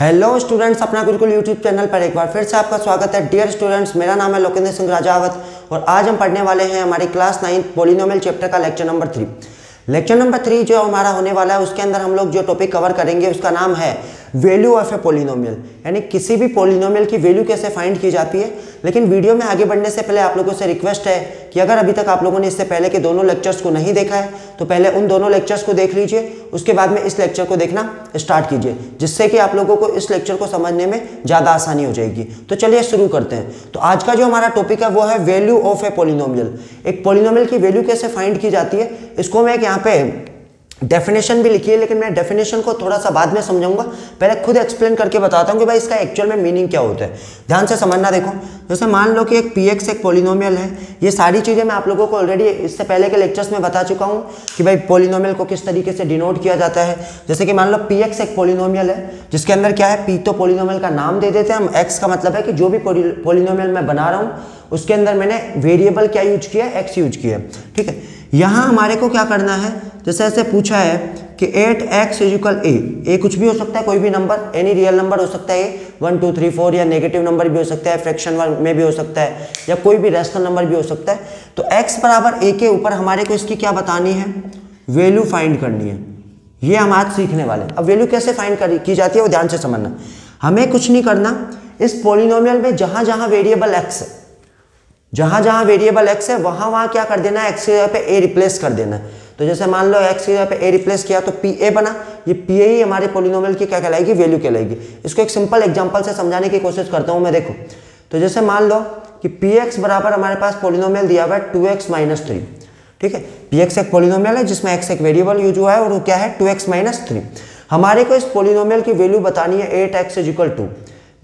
Hello students, अपना Gurukul YouTube channel पर एक बार फिर से आपका स्वागत है। डियर स्टूडेंट्स, मेरा नाम है लोकेन्द्र सिंह राजावत और आज हम पढ़ने वाले हैं हमारी क्लास 9 पॉलीनोमियल चैप्टर का लेक्चर नंबर 3। लेक्चर नंबर 3 जो हमारा होने वाला है उसके अंदर हम लोग जो टॉपिक कवर करेंगे उसका नाम है वैल्यू ऑफ ए पॉलीनोमियल, यानी किसी भी पॉलीनोमियल की वैल्यू कैसे फाइंड की जाती है। लेकिन वीडियो में आगे बढ़ने से पहले आप लोगों से रिक्वेस्ट है कि अगर अभी तक आप लोगों ने इससे पहले के दोनों लेक्चर्स को नहीं देखा है तो पहले उन दोनों लेक्चर्स को देख लीजिए, उसके बाद में इस लेक्चर को देखना स्टार्ट कीजिए, जिससे कि आप लोगों को इस लेक्चर को समझने में ज़्यादा आसानी हो जाएगी। तो चलिए शुरू करते हैं। तो आज का जो हमारा टॉपिक है वो है वैल्यू ऑफ ए पॉलीनोमियल। एक पॉलीनोमियल की वैल्यू कैसे फाइंड की जाती है, इसको मैं एक यहाँ पे डेफिनेशन भी लिखी है, लेकिन मैं डेफिनेशन को थोड़ा सा बाद में समझाऊंगा, पहले खुद एक्सप्लेन करके बताता हूँ कि भाई इसका एक्चुअल में मीनिंग क्या होता है। ध्यान से समझना। देखो, जैसे मान लो कि एक पीएक्स एक पॉलीनोमियल है। ये सारी चीज़ें मैं आप लोगों को ऑलरेडी इससे पहले के लेक्चर्स में बता चुका हूँ कि भाई पॉलीनोमियल को किस तरीके से डिनोट किया जाता है। जैसे कि मान लो पीएक्स एक पॉलीनोमियल है, जिसके अंदर क्या है, पी तो पॉलीनोमियल का नाम दे देते हैं हम, एक्स का मतलब है कि जो भी पॉलीनोमियल मैं बना रहा हूँ उसके अंदर मैंने वेरिएबल क्या यूज किया है, एक्स यूज किया है। ठीक है, यहाँ हमारे को क्या करना है, जैसे ऐसे पूछा है कि 8x इक्वल ए कुछ भी हो सकता है, कोई भी नंबर, एनी रियल नंबर हो सकता है, 1 2 3 4 या नेगेटिव नंबर भी हो सकता है, फ्रैक्शन में भी हो सकता है या कोई भी रेशनल नंबर भी हो सकता है। तो x बराबर a के ऊपर हमारे को इसकी क्या बतानी है, वैल्यू फाइंड करनी है। ये हम आज सीखने वाले हैं। अब वैल्यू कैसे फाइंड की जाती है वो ध्यान से समझना। हमें कुछ नहीं करना, इस पॉलीनोमियल में जहाँ जहाँ वेरिएबल एक्स है, वहाँ वहाँ क्या कर देना है, एक्स की जगह पे ए रिप्लेस कर देना है। तो जैसे मान लो एक्स की जगह पे ए रिप्लेस किया तो पी ए बना। ये पी ए ही हमारे पॉलीनोमियल की क्या कहलाएगी, वैल्यू कहलाएगी। इसको एक सिंपल एग्जांपल से समझाने की कोशिश करता हूँ मैं। देखो, तो जैसे मान लो कि पी एक्स बराबर हमारे पास पॉलीनोमियल दिया हुआ है 2x-3। ठीक है, पी एक्स एक पॉलीनोमियल है जिसमें एक्स एक वेरिएबल यूज हुआ है और वो क्या है 2x-3। हमारे को इस पॉलीनोमियल की वैल्यू बतानी है 8x=2।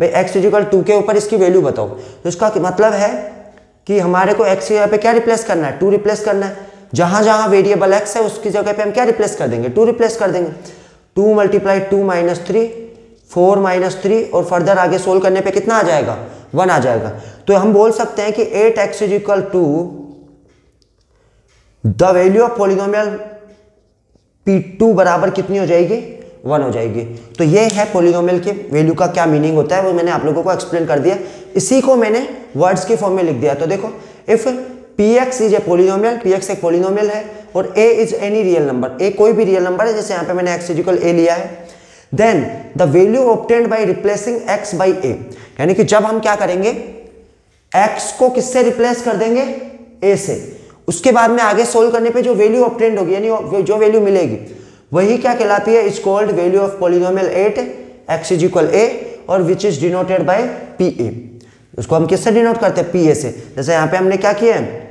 भाई x=2 के ऊपर इसकी वैल्यू बताओ, तो इसका मतलब है कि हमारे को x की जगह पे क्या रिप्लेस करना है, 2 रिप्लेस करना है। जहाँ जहाँ वेरिएबल x है उसकी जगह पे हम क्या रिप्लेस कर देंगे, 2 रिप्लेस कर देंगे। 2 × 2 - 3, 4 - 3 और फर्दर आगे सोल्व करने पे कितना आ जाएगा, 1 आ जाएगा। तो हम बोल सकते हैं कि 8x=2 the value of polynomial p2 बराबर कितनी हो जाएगी, 1 हो जाएगी। तो ये है पॉलीनोमियल के वैल्यू का क्या मीनिंग होता है, वो मैंने आप लोगों को एक्सप्लेन कर दिया। इसी को मैंने वर्ड्स के फॉर्म में लिख दिया। तो देखो, if px is a polynomial, px एक पॉलीनोमियल है और a is any real number, a कोई भी रियल नंबर है, जैसे यहाँ पे मैंने x=a लिया है, then the value obtained by replacing x/a, यानी कि जब हम क्या करेंगे, x को किससे रिप्लेस कर देंगे, a से, उसके बाद में आगे सोल्व करने पर जो वैल्यू ऑब्टेन्ड होगी, यानी जो वैल्यू मिलेगी वही क्या कहलाती है, is called value of polynomial 8x=a और which is denoted by p a. उसको हम किससे डिनोट करते हैं, पी ए से। जैसे यहाँ पे हमने क्या किया है,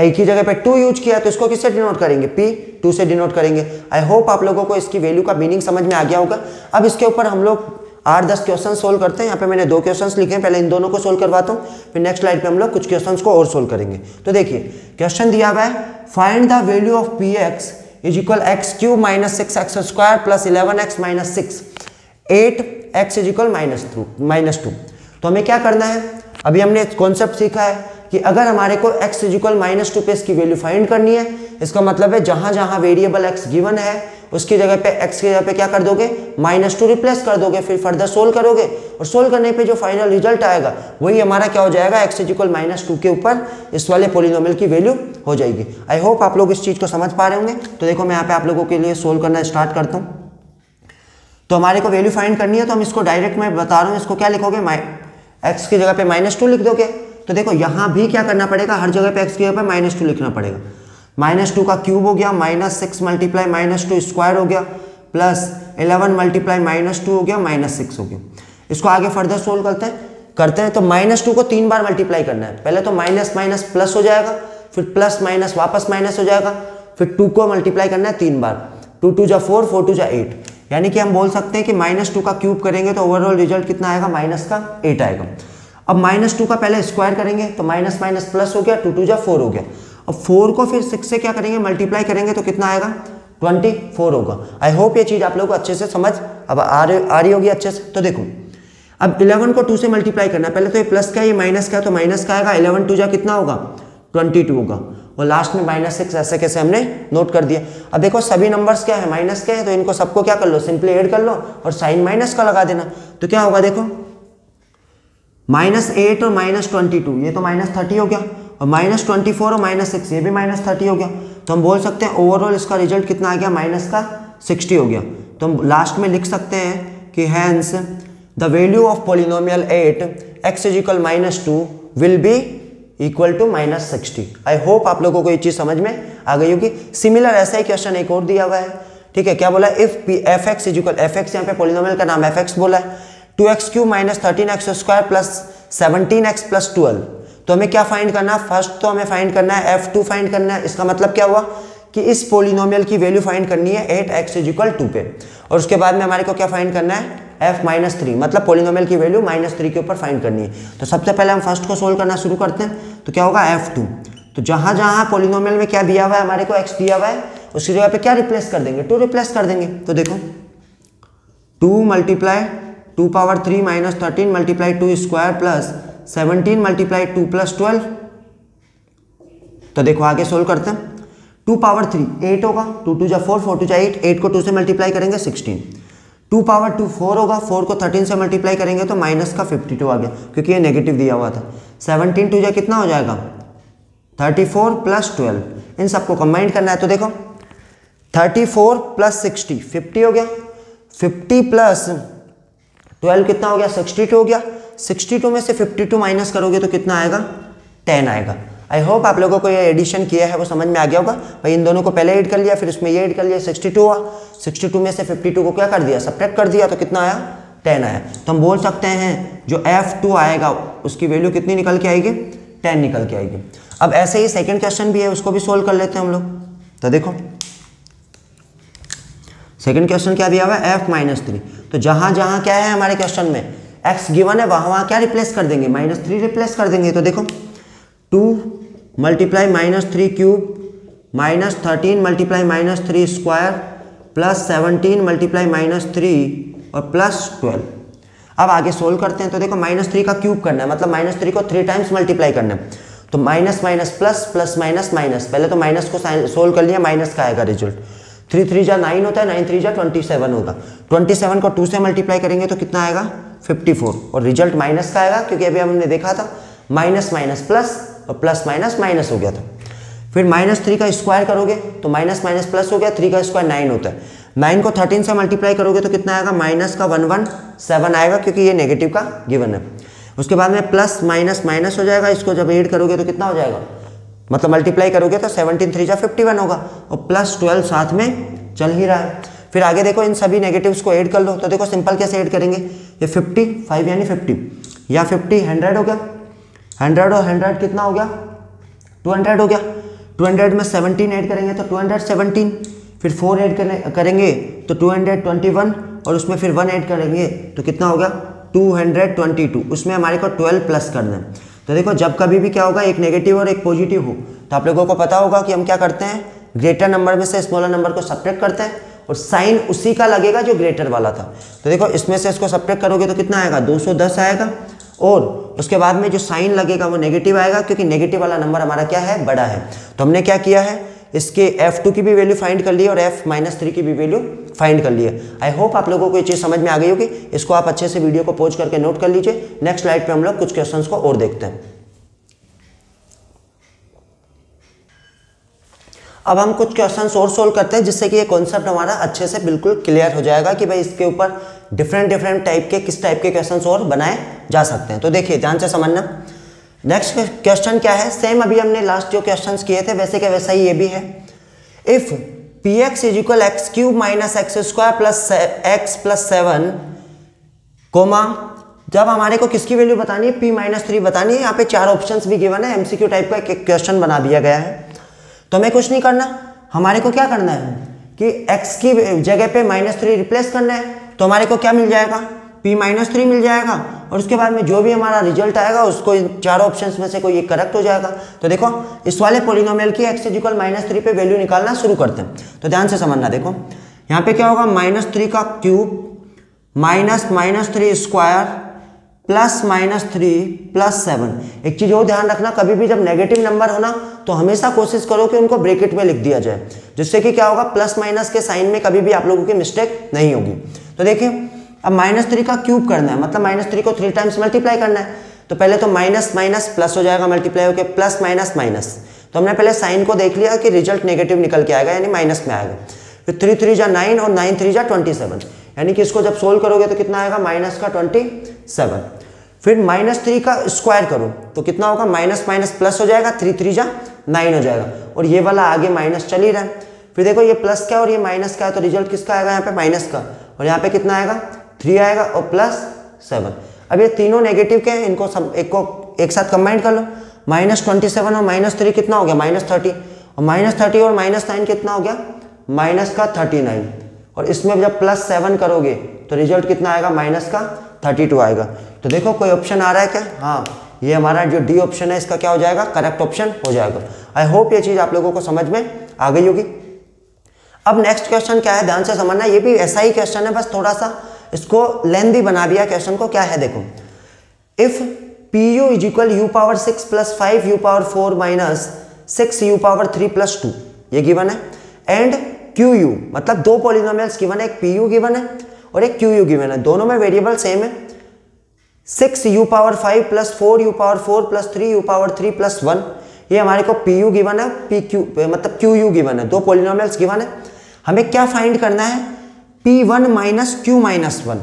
ए की जगह पे 2 यूज किया, तो इसको किससे डिनोट करेंगे, p2 से डिनोट करेंगे। आई होप आप लोगों को इसकी वैल्यू का मीनिंग समझ में आ गया होगा। अब इसके ऊपर हम लोग 8-10 क्वेश्चन सोल्व करते हैं। यहाँ पे मैंने 2 क्वेश्चन लिखे हैं, पहले इन दोनों को सोल्व करवाता हूँ, फिर नेक्स्ट स्लाइड पे हम लोग कुछ क्वेश्चन को और सोल्व करेंगे। तो देखिए, क्वेश्चन दिया हुआ है find the value of px is equal x³ - 6x² + 11x - 6, 8x = -2। तो हमें क्या करना है, अभी हमने कॉन्सेप्ट सीखा है कि अगर हमारे को x = -2 पे इसकी वैल्यू फाइंड करनी है, इसका मतलब है जहाँ जहाँ वेरिएबल x गिवन है उसकी जगह पे x की जगह पे क्या कर दोगे, -2 रिप्लेस कर दोगे, फिर फर्दर सोल्व करोगे और सोल्व करने पे जो फाइनल रिजल्ट आएगा वही हमारा क्या हो जाएगा, x = -2 के ऊपर इस वाले पॉलीनोमियल की वैल्यू हो जाएगी। आई होप आप लोग इस चीज़ को समझ पा रहे होंगे। तो देखो, मैं यहाँ पे आप लोगों के लिए सोल्व करना स्टार्ट करता हूँ। तो हमारे को वैल्यू फाइंड करनी है, तो हम इसको डायरेक्ट मैं बता रहा हूँ, इसको क्या लिखोगे, एक्स की जगह पे -2 लिख दोगे। तो देखो, यहाँ भी क्या करना पड़ेगा, हर जगह पे एक्स की जगह पे -2 लिखना पड़ेगा। -2 का क्यूब हो गया, -6 × -2 स्क्वायर हो गया, प्लस 11 × -2 हो गया, -6 हो गया। इसको आगे फर्दर सोल्व करते हैं तो -2 को 3 बार मल्टीप्लाई करना है। पहले तो माइनस प्लस हो जाएगा, फिर प्लस माइनस वापस माइनस हो जाएगा, फिर 2 को मल्टीप्लाई करना है 3 बार, 2 × 4, 4 × 8, यानी कि हम बोल सकते हैं कि -2 का क्यूब करेंगे तो ओवरऑल रिजल्ट कितना आएगा, -8 आएगा। अब -2 का पहले स्क्वायर करेंगे तो माइनस प्लस हो गया, 2 × 4 हो गया। अब 4 को फिर 6 से क्या करेंगे, मल्टीप्लाई करेंगे तो कितना आएगा, 24 होगा। आई होप ये चीज़ आप लोगों को अच्छे से समझ अब आ रही होगी अच्छे से। तो देखो, अब 11 को 2 से मल्टीप्लाई करना, पहले तो ये प्लस का, ये माइनस का, तो माइनस का आएगा, 11 × 2 कितना होगा, 22 होगा। और लास्ट में -6 ऐसे कैसे हमने नोट कर दिया। अब देखो सभी नंबर्स क्या है, माइनस के हैं, तो इनको सबको क्या कर लो, सिंपली ऐड कर लो और साइन माइनस का लगा देना। तो क्या होगा देखो -8 और -22 ये तो -30 हो गया, और -24 और -6 ये भी -30 हो गया। तो हम बोल सकते हैं ओवरऑल इसका रिजल्ट कितना आ गया, -60 हो गया। तो हम लास्ट में लिख सकते हैं कि hence the value of polynomial 8 x = -2 will be equal to -60। I hope आप लोगों को ये चीज़ समझ में आ गई होगी। सिमिलर ऐसा ही क्वेश्चन एक और दिया हुआ है, ठीक है। क्या बोला, इफ f(x) यहाँ पे पॉलीनोमियल का नाम f(x) बोला है, 2x³ - 13x² + 17x + 12। तो हमें क्या फाइंड करना है, फर्स्ट तो हमें फाइंड करना है f2 फाइंड करना है। इसका मतलब क्या हुआ कि इस पॉलीनोमियल की वैल्यू फाइंड करनी है 8x = 2 पे, और उसके बाद में हमारे को क्या फाइंड करना है, f - 3, मतलब पॉलीनोमियल की वैल्यू -3 के ऊपर फाइंड करनी है। तो सबसे पहले हम फर्स्ट को सोल्व करना शुरू करते हैं। तो क्या होगा f2, तो जहाँ जहाँ पॉलीनोमियल में क्या दिया हुआ है, हमारे को x दिया हुआ है, उसकी जगह पे क्या रिप्लेस कर देंगे, 2 रिप्लेस कर देंगे। तो देखो 2 × (3 - 13) × (2² + 17 × (2+12)। तो देखो आगे सोल्व करते हैं। 2³ 8 होगा, 2×2 = 4, 4×2 = 8, 8 को 2 से मल्टीप्लाई करेंगे 16। 2² 4 होगा, 4 को 13 से मल्टीप्लाई करेंगे तो -52 आ गया, क्योंकि ये नेगेटिव दिया हुआ था। 17×2 कितना हो जाएगा, 34 + 12। इन सबको कंबाइन करना है। तो देखो 34 + 60 50 हो गया, 50 + 12 कितना हो गया, 62 हो गया। 62 में से 52 माइनस करोगे तो कितना आएगा, 10 आएगा। आई होप आप लोगों को ये एडिशन किया है वो समझ में आ गया होगा। भाई इन दोनों को पहले ऐड कर लिया, फिर उसमें ये ऐड कर लिया, 62 हुआ। 62 में से 52 को क्या कर दिया, सब्ट्रैक्ट कर दिया, तो कितना आया, 10 आया। तो हम बोल सकते हैं जो f2 आएगा उसकी वैल्यू कितनी निकल के आएगी, 10 निकल के आएगी। अब ऐसे ही सेकेंड क्वेश्चन भी है, उसको भी सोल्व कर लेते हैं हम लोग। तो देखो सेकेंड क्वेश्चन क्या दिया हुआ है, f - 3। तो जहाँ जहाँ क्या है हमारे क्वेश्चन में x गिवन है, वहाँ वहाँ क्या रिप्लेस कर देंगे, -3 रिप्लेस कर देंगे। तो देखो 2 × (-3³ - 13 × (3² + 17 × (3) और +12। अब आगे सोल्व करते हैं। तो देखो -3 का क्यूब करना है, मतलब -3 को 3 टाइम्स मल्टीप्लाई करना है। तो -−++−- पहले तो माइनस को सोल्व कर लिया, माइनस का आएगा रिजल्ट। 3×3 = 9 होता है, 9×3 = 27 होगा। 27 को 2 से मल्टीप्लाई करेंगे तो कितना आएगा, 54, और रिजल्ट माइनस का आएगा, क्योंकि अभी हमने देखा था -−++−- हो गया था। फिर -3 का स्क्वायर करोगे तो -++ हो गया, 3 का स्क्वायर 9 होता है। 9 को 13 से मल्टीप्लाई करोगे तो कितना आएगा, -117 आएगा, क्योंकि ये नेगेटिव का गिवन है। उसके बाद में +−- हो जाएगा, इसको जब ऐड करोगे तो कितना हो जाएगा, मतलब मल्टीप्लाई करोगे तो 17×3 = 51 होगा, और +12 साथ में चल ही रहा है। फिर आगे देखो इन सभी नेगेटिव्स को ऐड कर लो। तो देखो सिंपल कैसे ऐड करेंगे, ये 55 यानी 50 या 50 100 हो गया, 100 और 100 कितना हो गया, 200 हो गया। 200 में 17 ऐड करेंगे तो 217, फिर 4 ऐड करेंगे तो 221, और उसमें फिर 1 ऐड करेंगे तो कितना हो गया, 222। उसमें हमारे को 12 प्लस करना है। तो देखो जब कभी भी क्या होगा, एक नेगेटिव और एक पॉजिटिव हो, तो आप लोगों को पता होगा कि हम क्या करते हैं, ग्रेटर नंबर में से स्मॉलर नंबर को सब्ट्रैक्ट करते हैं, और साइन उसी का लगेगा जो ग्रेटर वाला था। तो देखो इसमें से इसको सब्ट्रैक्ट करोगे तो कितना आएगा, 210 आएगा, और उसके बाद में जो साइन लगेगा वो नेगेटिव आएगा, क्योंकि नेगेटिव वाला नंबर हमारा क्या है, बड़ा है। तो हमने क्या किया है, इसके f2 की भी वैल्यू फाइंड कर ली है और f - 3 की भी वैल्यू फाइंड कर ली है। आई होप आप लोगों को ये चीज़ समझ में आ गई होगी। इसको आप अच्छे से वीडियो को पॉज करके नोट कर लीजिए। नेक्स्ट स्लाइड पे हम लोग कुछ क्वेश्चंस को और देखते हैं। अब हम कुछ क्वेश्चंस और सोल्व करते हैं, जिससे कि ये कॉन्सेप्ट हमारा अच्छे से बिल्कुल क्लियर हो जाएगा कि भाई इसके ऊपर डिफरेंट टाइप के, किस टाइप के क्वेश्चंस और बनाए जा सकते हैं। तो देखिए ध्यान से समझना। नेक्स्ट क्वेश्चन क्या है, सेम अभी हमने लास्ट जो क्वेश्चंस किए थे वैसे के वैसा ही ये भी है। इफ px = (x³-x²+x + 7), कोमा, जब हमारे को किसकी वैल्यू बतानी है, p - 3 बतानी है। यहाँ पे 4 ऑप्शंस भी गिवन है, एमसीक्यू टाइप का एक क्वेश्चन बना दिया गया है। तो हमें कुछ नहीं करना, हमारे को क्या करना है कि x की जगह पे -3 रिप्लेस करना है। तो हमारे को क्या मिल जाएगा, p - 3 मिल जाएगा, और उसके बाद में जो भी हमारा रिजल्ट आएगा उसको इन 4 ऑप्शंस में से कोई एक करेक्ट हो जाएगा। तो देखो इस वाले पॉलीनोमियल की x = -3 पे वैल्यू निकालना शुरू करते हैं। तो ध्यान से समझना, देखो यहाँ पे क्या होगा, -3 का क्यूब - -3² + -3 + 7। एक चीज़ और ध्यान रखना, कभी भी जब नेगेटिव नंबर होना तो हमेशा कोशिश करो कि उनको ब्रैकेट में लिख दिया जाए, जिससे कि क्या होगा, प्लस माइनस के साइन में कभी भी आप लोगों की मिस्टेक नहीं होगी। तो देखिए अब -3 का क्यूब करना है, मतलब -3 को 3 टाइम्स मल्टीप्लाई करना है। तो पहले तो माइनस माइनस प्लस हो जाएगा, मल्टीप्लाई होकर प्लस माइनस माइनस। तो हमने पहले साइन को देख लिया कि रिजल्ट नेगेटिव निकल के आएगा, यानी माइनस में आएगा। फिर 3×3 = 9 और 9×3 = 27, यानी कि इसको जब सोल्व करोगे तो कितना आएगा, -27। फिर -3 का स्क्वायर करो तो कितना होगा, माइनस माइनस प्लस हो जाएगा, 3×3 = 9 हो जाएगा। और ये वाला आगे माइनस चल ही रहा है। फिर देखो ये प्लस का और ये माइनस का है, तो रिजल्ट किसका आएगा, यहाँ पे माइनस का, और यहाँ पे कितना आएगा, 3 आएगा और +7। अब ये तीनों नेगेटिव के हैं, इनको सब एक साथ कंबाइन कर लो। -27 और -3 कितना हो गया, -30, और -30 और -9 कितना हो गया, -39। और इसमें जब +7 करोगे तो रिजल्ट कितना आएगा, -32 आएगा। तो देखो कोई ऑप्शन आ रहा है क्या, हाँ ये हमारा जो डी ऑप्शन है इसका क्या हो जाएगा, करेक्ट ऑप्शन हो जाएगा। आई होप ये चीज़ आप लोगों को समझ में आ गई होगी। अब नेक्स्ट क्वेश्चन क्या है, ध्यान से समझना, ये भी ऐसा ही क्वेश्चन है, बस थोड़ा सा इसको लेंथी बना दिया क्वेश्चन को। क्या है देखो, if PU = U⁴ + 5U⁴ - 6U⁴ + 2 ये गिवन है, एंड QU, मतलब दो पॉलीनोमियल्स गिवन है, एक PU गिवन है और एक QU गिवन है, दोनों में वेरिएबल सेम है। 6U⁴ + 4U⁴ + 3U⁴ + 1 ये हमारे को PU गिवन है, QU गिवन है, दो पॉलीनोमियल्स गिवन है। हमें क्या फाइंड करना है, P1 - Q -1,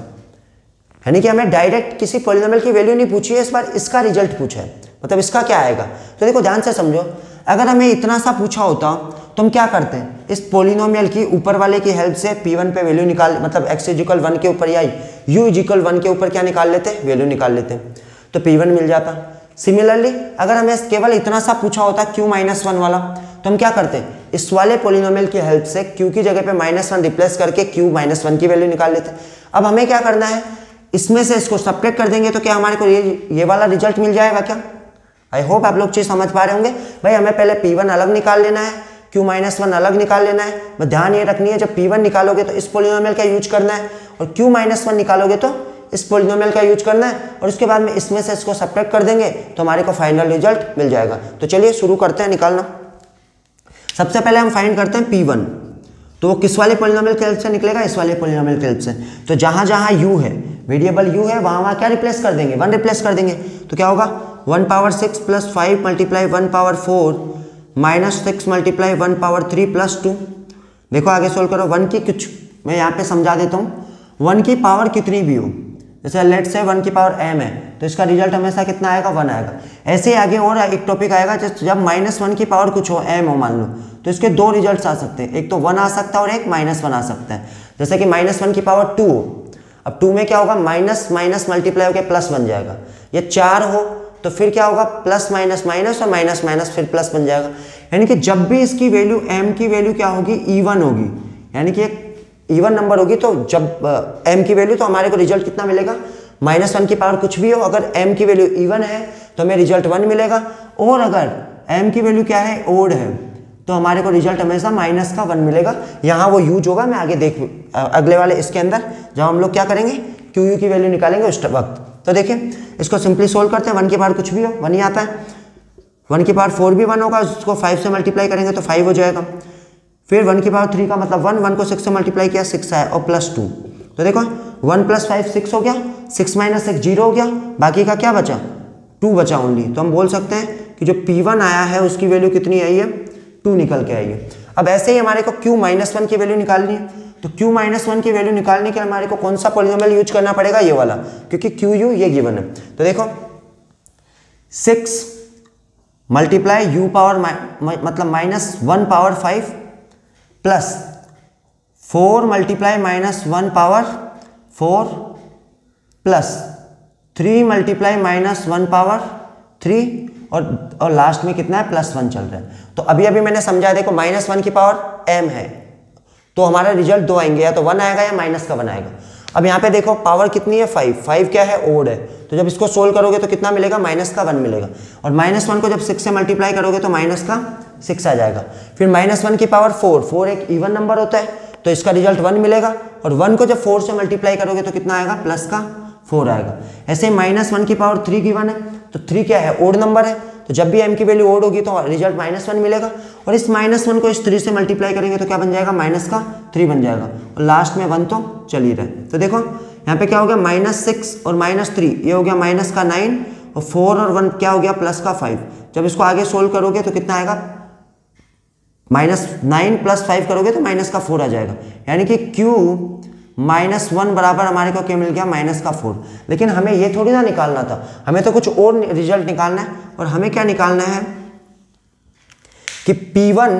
यानी कि हमें डायरेक्ट किसी पॉलीनोमियल की वैल्यू नहीं पूछी है इस बार, इसका रिजल्ट पूछा है, मतलब इसका क्या आएगा। तो देखो ध्यान से समझो, अगर हमें इतना सा पूछा होता तो हम क्या करते हैं, इस पॉलीनोमियल की ऊपर वाले की हेल्प से P1 पे वैल्यू निकाल, मतलब x = 1 के ऊपर या U = 1 के ऊपर क्या निकाल लेते हैं, वैल्यू निकाल लेते हैं, तो P1 मिल जाता। सिमिलरली अगर हमें केवल इतना सा पूछा होता Q -1 वाला, तो हम क्या करते हैं, इस वाले पॉलीनोमियल की हेल्प से Q की जगह पे -1 रिप्लेस करके Q -1 की वैल्यू निकाल लेते हैं। अब हमें क्या करना है, इसमें से इसको सबट्रैक्ट कर देंगे तो क्या हमारे को ये वाला रिजल्ट मिल जाएगा क्या। आई होप आप लोग चीज़ समझ पा रहे होंगे। भाई हमें पहले P1 अलग निकाल लेना है, Q -1 अलग निकाल लेना है, बस ध्यान ये रखनी है जब P1 निकालोगे तो इस पॉलीनोमियल का यूज करना है, और Q -1 निकालोगे तो इस पॉलीनोमियल का यूज करना है, और उसके बाद में इसमें से इसको सबट्रैक्ट कर देंगे तो हमारे को फाइनल रिजल्ट मिल जाएगा। तो चलिए शुरू करते हैं निकालना। सबसे पहले हम फाइंड करते हैं P1, तो वो किस वाले पॉलीनोमियल की हेल्प से निकलेगा, इस वाले पॉलीनोमियल की हेल्प से। तो जहाँ जहाँ U है, वेरिएबल U है, वहाँ वहाँ क्या रिप्लेस कर देंगे, 1 रिप्लेस कर देंगे। तो क्या होगा, 1/6 + 5 × 1/4 - 6 × 1/3 + 2। देखो आगे सोल्व करो, 1 की कुछ मैं यहाँ पे समझा देता हूँ, 1 की पावर कितनी भी हो, जैसे लेट से 1 की पावर m है, तो इसका रिजल्ट हमेशा कितना आएगा, 1 आएगा। ऐसे ही आगे और एक टॉपिक आएगा जब -1 की पावर कुछ हो, m हो मान लो, तो इसके 2 रिजल्ट्स आ सकते हैं, एक तो 1 आ सकता है और एक -1 आ सकता है। जैसे कि -1 की पावर 2 हो, अब 2 में क्या होगा, माइनस माइनस मल्टीप्लाई होकर +1 जाएगा। या 4 हो तो फिर क्या होगा, +−−, और -- फिर प्लस बन जाएगा। यानी कि जब भी इसकी वैल्यू m की वैल्यू क्या होगी, even होगी, यानी कि इवन नंबर होगी, तो जब m की वैल्यू, तो हमारे को रिजल्ट कितना मिलेगा, -1 की पावर कुछ भी हो, अगर m की वैल्यू इवन है तो हमें रिजल्ट 1 मिलेगा, और अगर m की वैल्यू क्या है, ओड है, तो हमारे को रिजल्ट हमेशा -1 मिलेगा। यहाँ वो यूज होगा, मैं आगे देख अगले वाले इसके अंदर जहाँ हम लोग क्या करेंगे, QU की वैल्यू निकालेंगे उस वक्त। तो देखिए इसको सिंपली सोल्व करते हैं, 1 की पावर कुछ भी हो, 1 ही आता है, 1 की पावर 4 भी 1 होगा, उसको 5 से मल्टीप्लाई करेंगे तो 5 हो जाएगा। फिर 1 की पावर 3 का मतलब 1 को 6 से मल्टीप्लाई किया, 6 आया, और +2। तो देखो 1 + 5 = 6 हो गया, 6 - 6 0 हो गया, बाकी का क्या बचा, 2 बचा ओनली। तो हम बोल सकते हैं कि जो P1 आया है उसकी वैल्यू कितनी आई है, 2 निकल के आई है। अब ऐसे ही हमारे को Q -1 की वैल्यू निकालनी है, तो Q -1 की वैल्यू निकालने के लिए हमारे को कौन सा पॉलीनोमियल यूज करना पड़ेगा, ये वाला, क्योंकि QU ये गिवन है। तो देखो 6 × (−1/5) + 4 × (−1/4) + 3 × (−1/3) और लास्ट में कितना है, +1 चल रहा है। तो अभी अभी मैंने समझाया, देखो -1 की पावर m है, तो हमारा रिजल्ट 2 आएंगे, या तो 1 आएगा या -1 आएगा। अब यहाँ पे देखो पावर कितनी है, 5 क्या है, ओड है, तो जब इसको सोल्व करोगे तो कितना मिलेगा, -1 मिलेगा, और -1 को जब 6 से मल्टीप्लाई करोगे तो -6 आ जाएगा। फिर -1 की पावर 4, 4 एक इवन नंबर होता है, तो इसका रिजल्ट 1 मिलेगा, और 1 को जब 4 से मल्टीप्लाई करोगे तो कितना आएगा, +4 आएगा। ऐसे -1 की पावर 3 गिवन है, तो 3 क्या है, ओड नंबर है, तो जब भी m की वैल्यू ओड होगी तो रिजल्ट -1 मिलेगा और इस -1 को इस 3 से मल्टीप्लाई करेंगे तो क्या बन जाएगा, माइनस का 3 बन जाएगा और लास्ट में 1 तो चल ही रहा है। तो देखो यहाँ पे क्या हो गया, -6 और -3 ये हो गया माइनस का 9 और 4 और 1 क्या हो गया, प्लस का 5। जब इसको आगे सोल्व करोगे तो कितना आएगा, -9 प्लस 5 करोगे तो माइनस का 4 आ जाएगा, यानी कि q -1 बराबर हमारे को क्या मिल गया, माइनस का 4। लेकिन हमें ये थोड़ी ना निकालना था, हमें तो कुछ और रिजल्ट निकालना है। और हमें क्या निकालना है कि p1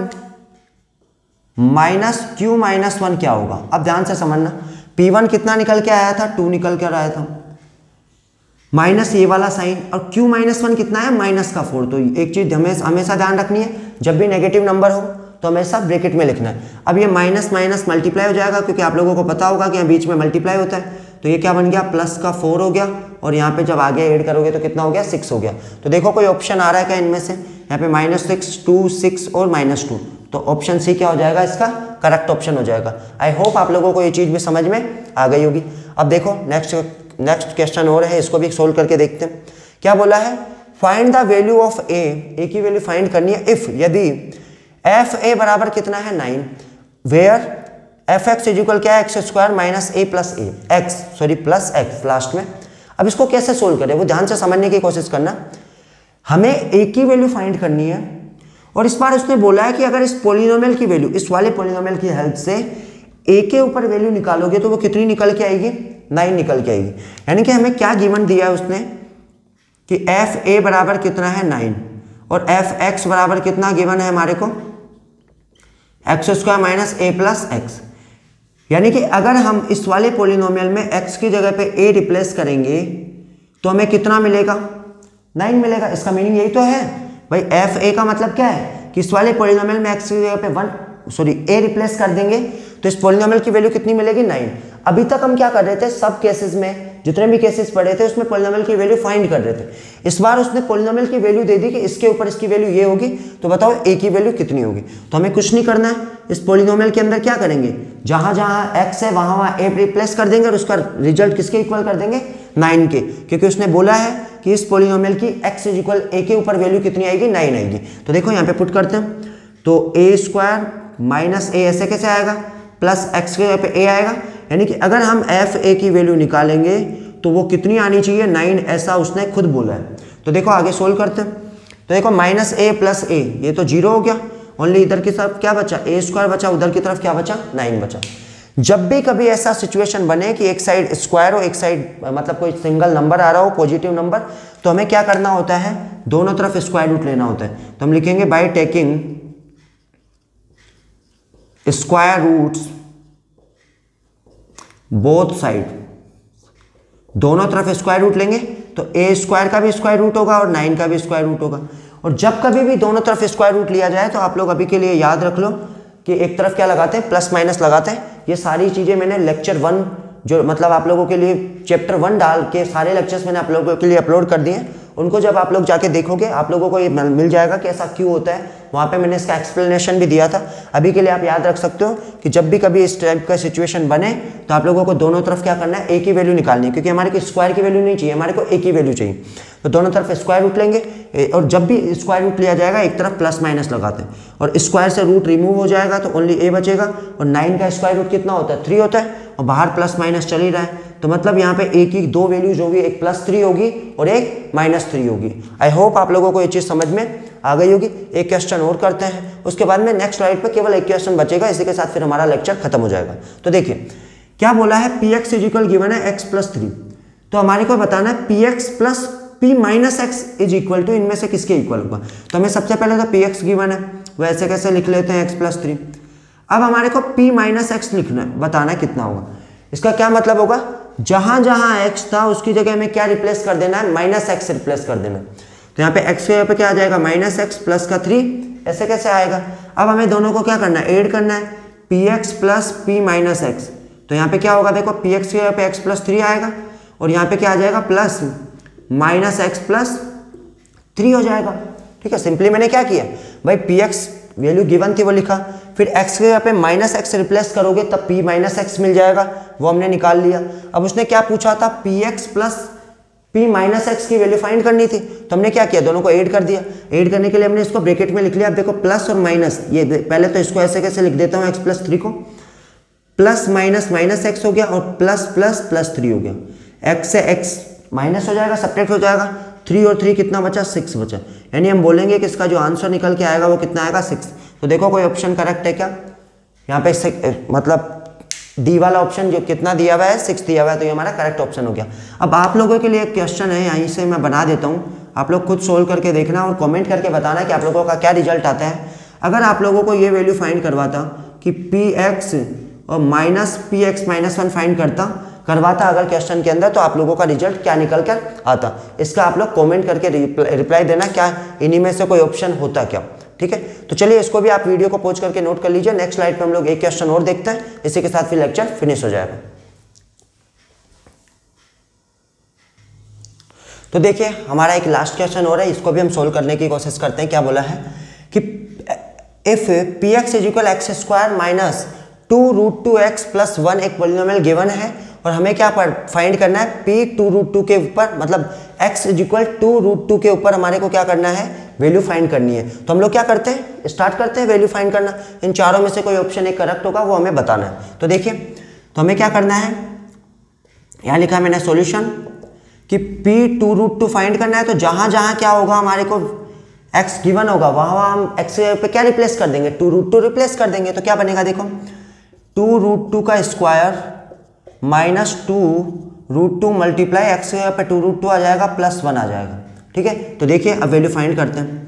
माइनस q -1 क्या होगा। अब ध्यान से समझना, p1 कितना निकल के आया था, 2 निकल के आया था, माइनस ये वाला साइन, और q -1 कितना है, माइनस का 4। तो एक चीज़ हमेशा ध्यान रखनी है, जब भी नेगेटिव नंबर हो तो हमेशा ब्रैकेट में लिखना है। अब ये माइनस माइनस मल्टीप्लाई हो जाएगा क्योंकि आप लोगों को पता होगा कि यहाँ बीच में मल्टीप्लाई होता है। तो ये क्या बन गया, प्लस का 4 हो गया और यहाँ पे जब आगे ऐड करोगे तो कितना हो गया, 6 हो गया। तो देखो कोई ऑप्शन आ रहा है क्या इनमें से, यहाँ पे -6 2 6 और -2, तो ऑप्शन सी क्या हो जाएगा, इसका करेक्ट ऑप्शन हो जाएगा। आई होप आप लोगों को ये चीज़ भी समझ में आ गई होगी। अब देखो नेक्स्ट क्वेश्चन और है, इसको भी सोल्व करके देखते हैं। क्या बोला है, find the value of a की वैल्यू फाइंड करनी है इफ, यदि fa बराबर कितना है 9, वेयर fx इक्वल क्या है, x² minus a plus a, x sorry plus x last में। अब इसको कैसे सोल्व करें वो ध्यान से समझने की कोशिश करना। हमें a की वैल्यू फाइंड करनी है और इस बार उसने बोला है कि अगर इस पॉलीनोमियल की वैल्यू, इस वाले पॉलीनोमियल की हेल्प से a के ऊपर वैल्यू निकालोगे तो वो कितनी निकल के आएगी, 9 निकल के आएगी। यानी कि हमें क्या गिवन दिया है उसने कि fa बराबर कितना है 9 और fx बराबर कितना गिवन है हमारे को, x² minus a plus x. यानी कि अगर हम इस वाले पॉलीनोमियल में x की जगह पे a रिप्लेस करेंगे तो हमें कितना मिलेगा, 9 मिलेगा। इसका मीनिंग यही तो है भाई, fa का मतलब क्या है कि इस वाले पॉलीनोमियल में x की जगह पे a रिप्लेस कर देंगे तो इस पॉलीनोमियल की वैल्यू कितनी मिलेगी, 9। अभी तक हम क्या कर रहे थे, सब केसेस में जितने भी केसेस पढ़े थे उसमें पॉलीनोमियल की वैल्यू फाइंड कर रहे थे। इस बार उसने पॉलीनोमियल की वैल्यू दे दी कि इसके ऊपर इसकी वैल्यू ये होगी, तो बताओ ए की वैल्यू कितनी होगी। तो हमें कुछ नहीं करना है, इस पॉलीनोमियल के अंदर क्या करेंगे, जहाँ जहाँ एक्स है वहाँ वहाँ ए रिप्लेस कर देंगे और उसका रिजल्ट किसके इक्वल कर देंगे, 9 के, क्योंकि उसने बोला है कि इस पॉलीनोमियल की एक्स इक्वल ए के ऊपर वैल्यू कितनी आएगी, 9 आएगी। तो देखो यहाँ पे पुट करते हैं तो a² माइनस ए ऐसे कैसे आएगा, प्लस एक्स के पे ए आएगा। यानी कि अगर हम fa की वैल्यू निकालेंगे तो वो कितनी आनी चाहिए, 9, ऐसा उसने खुद बोला है। तो देखो आगे सोल्व करते हैं। तो देखो माइनस ए प्लस ए ये तो 0 हो गया, ओनली इधर की तरफ क्या बचा, a² बचा, उधर की तरफ क्या बचा, 9 बचा। जब भी कभी ऐसा सिचुएशन बने कि एक साइड स्क्वायर हो, एक साइड मतलब कोई सिंगल नंबर आ रहा हो, पॉजिटिव नंबर, तो हमें क्या करना होता है, दोनों तरफ स्क्वायर रूट लेना होता है। तो हम लिखेंगे by taking square roots both side, दोनों तरफ स्क्वायर रूट लेंगे तो a² का भी स्क्वायर रूट होगा और 9 का भी स्क्वायर रूट होगा। और जब कभी भी दोनों तरफ स्क्वायर रूट लिया जाए तो आप लोग अभी के लिए याद रख लो कि एक तरफ क्या लगाते हैं, प्लस माइनस लगाते हैं। ये सारी चीज़ें मैंने लेक्चर 1 जो मतलब आप लोगों के लिए चैप्टर 1 डाल के सारे लेक्चर्स मैंने आप लोगों के लिए अपलोड कर दिए हैं, उनको जब आप लोग जाके देखोगे आप लोगों को ये मिल जाएगा कि ऐसा क्यों होता है। वहाँ पे मैंने इसका एक्सप्लेनेशन भी दिया था, अभी के लिए आप याद रख सकते हो कि जब भी कभी इस टाइप का सिचुएशन बने तो आप लोगों को दोनों तरफ क्या करना है, a की वैल्यू निकालनी है, क्योंकि हमारे को स्क्वायर की वैल्यू नहीं चाहिए, हमारे को a की वैल्यू चाहिए। तो दोनों तरफ स्क्वायर रूट लेंगे और जब भी स्क्वायर रूट लिया जाएगा एक तरफ प्लस माइनस लगाते हैं और स्क्वायर से रूट रिमूव हो जाएगा तो ओनली a बचेगा। और 9 का स्क्वायर रूट कितना होता है, 3 होता है और बाहर प्लस माइनस चल ही रहा है। तो मतलब यहाँ पे a की 2 वैल्यूज होगी, एक +3 होगी और एक -3 होगी। आई होप आप लोगों को ये चीज़ समझ में आ गई होगी। एक क्वेश्चन और करते हैं, उसके बाद में नेक्स्ट स्लाइड पे केवल एक क्वेश्चन बचेगा, इसी के साथ फिर हमारा लेक्चर खत्म हो जाएगा। तो देखिए क्या बोला है, px इज इक्वल गिवन है x+3, तो हमारे को बताना है px + p - x is equal to, इनमें से किसके इक्वल होगा। तो हमें सबसे पहले तो px गिवन है, वैसे कैसे लिख लेते हैं x+3। अब हमारे को p - x लिखना है, बताना है कितना होगा। इसका क्या मतलब होगा, जहां जहां x था उसकी जगह हमें क्या रिप्लेस कर देना है, -x रिप्लेस कर देना। तो यहाँ पे x के जगह पे क्या आ जाएगा, -x प्लस का 3 ऐसे कैसे आएगा। अब हमें दोनों को क्या करना है, ऐड करना है, px प्लस p - x। तो यहाँ पे क्या होगा, देखो px के जगह पे x+3 आएगा और यहाँ पे क्या आ जाएगा, प्लस -x + 3 हो जाएगा। ठीक है, सिंपली मैंने क्या किया भाई, px वैल्यू गिवन थी वो लिखा, फिर x के जगह पे -x रिप्लेस करोगे तब p - x मिल जाएगा, वो हमने निकाल लिया। अब उसने क्या पूछा था, px plus p minus x की वैल्यू फाइंड करनी थी, तो हमने क्या किया, दोनों को ऐड कर दिया। ऐड करने के लिए हमने इसको ब्रैकेट में लिख लिया। आप देखो प्लस और माइनस, ये पहले तो इसको ऐसे कैसे लिख देता हूँ, एक्स प्लस थ्री को, प्लस माइनस माइनस एक्स हो गया और प्लस प्लस प्लस थ्री हो गया। एक्स से एक्स माइनस हो जाएगा, सब्ट्रैक्ट हो जाएगा, थ्री और थ्री कितना बचा, सिक्स बचा। यानी हम बोलेंगे कि इसका जो आंसर निकल के आएगा वो कितना आएगा, सिक्स। तो देखो कोई ऑप्शन करेक्ट है क्या, यहाँ पे मतलब डी वाला ऑप्शन जो कितना दिया हुआ है, सिक्स दिया हुआ है, तो ये हमारा करेक्ट ऑप्शन हो गया। अब आप लोगों के लिए एक क्वेश्चन है, यहीं से मैं बना देता हूँ, आप लोग खुद सोल्व करके देखना और कमेंट करके बताना कि आप लोगों का क्या रिजल्ट आता है। अगर आप लोगों को ये वैल्यू फाइंड करवाता कि पी एक्स और minus p x minus one find करवाता अगर क्वेश्चन के अंदर, तो आप लोगों का रिजल्ट क्या निकल कर आता, इसका आप लोग कमेंट करके रिप्लाई देना, क्या इन्हीं में से कोई ऑप्शन होता क्या। ठीक है, तो चलिए इसको भी आप वीडियो को पॉज करके नोट कर लीजिए। नेक्स्ट स्लाइड पे हम लोग एक क्वेश्चन और देखते हैं, इसी के साथ फिर लेक्चर फिनिश हो जाएगा। तो देखिए हमारा एक लास्ट क्वेश्चन हो रहा है, इसको भी हम सोल्व करने की कोशिश करते हैं। क्या बोला है कि if p x is equal x square minus two root two x plus one एक पॉलीनोमियल गिवन है, और हमें क्या फाइंड करना है, पी टू रूट टू के ऊपर, मतलब x is equal to root two के ऊपर हमारे को क्या करना है, वैल्यू फाइंड करनी है। तो हम लोग क्या करते हैं, स्टार्ट करते हैं वैल्यू फाइंड करना। इन चारों में से कोई ऑप्शन एक करेक्ट होगा वो हमें बताना है। तो देखिए, तो हमें क्या करना है, यहाँ लिखा है मैंने सॉल्यूशन कि p two root two find करना है। तो जहाँ जहाँ क्या होगा, हमारे को एक्स गिवन होगा, वहाँ वहाँ हम एक्स पे क्या रिप्लेस कर देंगे, टू रूट टू रिप्लेस कर देंगे। तो क्या बनेगा, देखो टू रूट टू का square minus two root two multiply x पे टू रूट टू आ जाएगा, प्लस वन आ जाएगा। ठीक है, तो देखिए अब वैल्यू फाइंड करते हैं।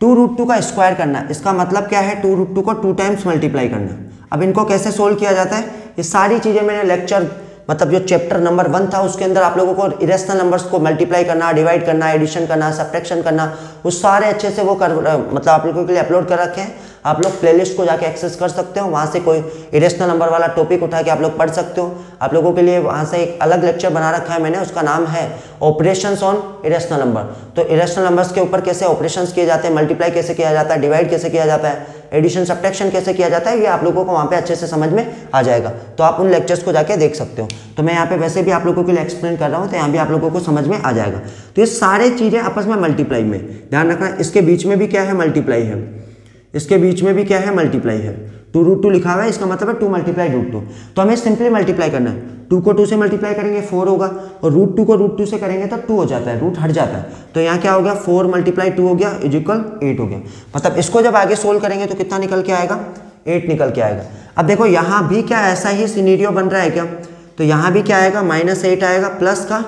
टू रूट टू का स्क्वायर करना है, इसका मतलब क्या है, टू रूट टू को टू टाइम्स मल्टीप्लाई करना है। अब इनको कैसे सोल्व किया जाता है, ये सारी चीज़ें मैंने लेक्चर मतलब जो चैप्टर नंबर 1 था उसके अंदर आप लोगों को इरेशनल नंबर्स को मल्टीप्लाई करना, डिवाइड करना, एडिशन करना, सब्ट्रैक्शन करना, उस सारे अच्छे से वो मतलब आप लोगों के लिए अपलोड कर रखे हैं। आप लोग प्लेलिस्ट को जाके एक्सेस कर सकते हो, वहाँ से कोई इरेशनल नंबर वाला टॉपिक उठा के आप लोग पढ़ सकते हो। आप लोगों के लिए वहाँ से एक अलग लेक्चर बना रखा है मैंने, उसका नाम है ऑपरेशंस ऑन इरेशनल नंबर। तो इरेशनल नंबर्स के ऊपर कैसे ऑपरेशंस किए जाते हैं, मल्टीप्लाई कैसे किया जाता है, डिवाइड कैसे किया जाता है, एडिशन सब्ट्रैक्शन कैसे किया जाता है, ये आप लोगों को वहाँ पे अच्छे से समझ में आ जाएगा। तो आप उन लेक्चर्स को जाके देख सकते हो। तो मैं यहाँ पे वैसे भी आप लोगों के लिए एक्सप्लेन कर रहा हूँ, तो यहाँ भी आप लोगों को समझ में आ जाएगा। तो ये सारे चीज़ें आपस में मल्टीप्लाई में, ध्यान रखना, इसके बीच में भी क्या है, मल्टीप्लाई है, इसके बीच में भी क्या है, मल्टीप्लाई है। टू रूट टू लिखा हुआ है, इसका मतलब है टू मल्टीप्लाई रूट टू। तो हमें सिंपली मल्टीप्लाई करना है, टू को टू से मल्टीप्लाई करेंगे फोर होगा, और रूट टू को रूट टू से करेंगे तो टू हो जाता है, रूट हट जाता है। तो यहाँ क्या हो गया, फोर मल्टीप्लाई टू हो गया इजिकल एट हो गया। मतलब इसको जब आगे सोल्व करेंगे तो कितना निकल के आएगा, एट निकल के आएगा। अब देखो यहाँ भी क्या ऐसा ही सिनेरियो बन रहा है क्या, तो यहाँ भी क्या आएगा, माइनस एट आएगा, प्लस का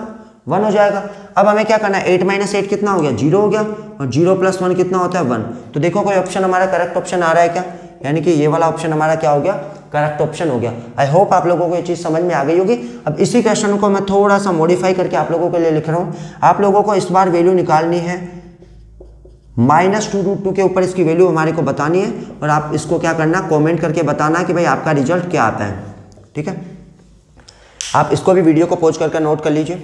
वन हो जाएगा। अब हमें क्या करना है, एट माइनस एट कितना हो गया, जीरो हो गया, और जीरो प्लस वन कितना होता है, वन। तो देखो कोई ऑप्शन हमारा करेक्ट ऑप्शन आ रहा है क्या, यानी कि ये वाला ऑप्शन हमारा क्या हो गया, करेक्ट ऑप्शन हो गया। आई होप आप लोगों को ये चीज़ समझ में आ गई होगी। अब इसी क्वेश्चन को मैं थोड़ा सा मॉडिफाई करके आप लोगों के लिए लिख रहा हूँ। आप लोगों को इस बार वैल्यू निकालनी है, माइनस टू रूट टू के ऊपर इसकी वैल्यू हमारे को बतानी है, और आप इसको क्या करना, कॉमेंट करके बताना कि भाई आपका रिजल्ट क्या आता है। ठीक है, आप इसको भी वीडियो को पॉज करके नोट कर लीजिए।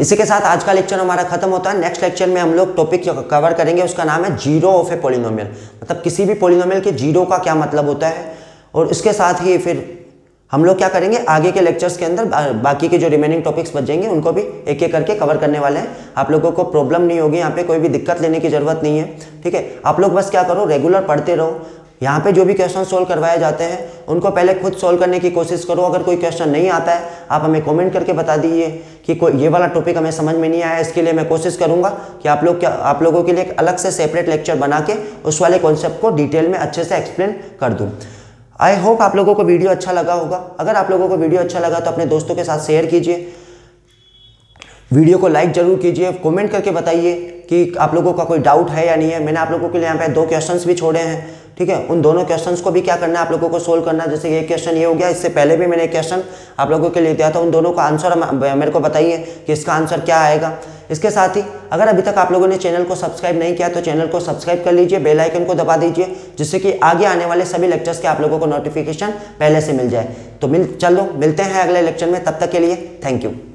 इसी के साथ आज का लेक्चर हमारा खत्म होता है। नेक्स्ट लेक्चर में हम लोग टॉपिक जो कवर करेंगे उसका नाम है जीरो ऑफ ए पॉलीनोमियल, मतलब किसी भी पॉलीनोमियल के जीरो का क्या मतलब होता है। और इसके साथ ही फिर हम लोग क्या करेंगे, आगे के लेक्चर्स के अंदर बाकी के जो रिमेनिंग टॉपिक्स बच जाएंगे उनको भी एक एक करके कवर करने वाले हैं। आप लोगों को प्रॉब्लम नहीं होगी, यहाँ पर कोई भी दिक्कत लेने की ज़रूरत नहीं है। ठीक है, आप लोग बस क्या करो, रेगुलर पढ़ते रहो। यहाँ पे जो भी क्वेश्चन सोल्व करवाए जाते हैं उनको पहले खुद सोल्व करने की कोशिश करो। अगर कोई क्वेश्चन नहीं आता है आप हमें कमेंट करके बता दीजिए कि कोई ये वाला टॉपिक हमें समझ में नहीं आया। इसके लिए मैं कोशिश करूँगा कि आप लोगों के लिए एक अलग से सेपरेट लेक्चर बना के उस वाले कॉन्सेप्ट को डिटेल में अच्छे से एक्सप्लेन कर दूँ। आई होप आप लोगों को वीडियो अच्छा लगा होगा। अगर आप लोगों को वीडियो अच्छा लगा तो अपने दोस्तों के साथ शेयर कीजिए, वीडियो को लाइक ज़रूर कीजिए, कमेंट करके बताइए कि आप लोगों का कोई डाउट है या नहीं है। मैंने आप लोगों के लिए यहाँ पे दो क्वेश्चंस भी छोड़े हैं। ठीक है, उन दोनों क्वेश्चंस को भी क्या करना है, आप लोगों को सोल्व करना है। जैसे ये क्वेश्चन ये हो गया, इससे पहले भी मैंने क्वेश्चन आप लोगों के लिए दिया था, उन दोनों का आंसर मेरे को बताइए कि इसका आंसर क्या आएगा। इसके साथ ही अगर अभी तक आप लोगों ने चैनल को सब्सक्राइब नहीं किया तो चैनल को सब्सक्राइब कर लीजिए, बेल आइकन को दबा दीजिए, जिससे कि आगे आने वाले सभी लेक्चर्स के आप लोगों को नोटिफिकेशन पहले से मिल जाए। तो चलो मिलते हैं अगले लेक्चर में, तब तक के लिए थैंक यू।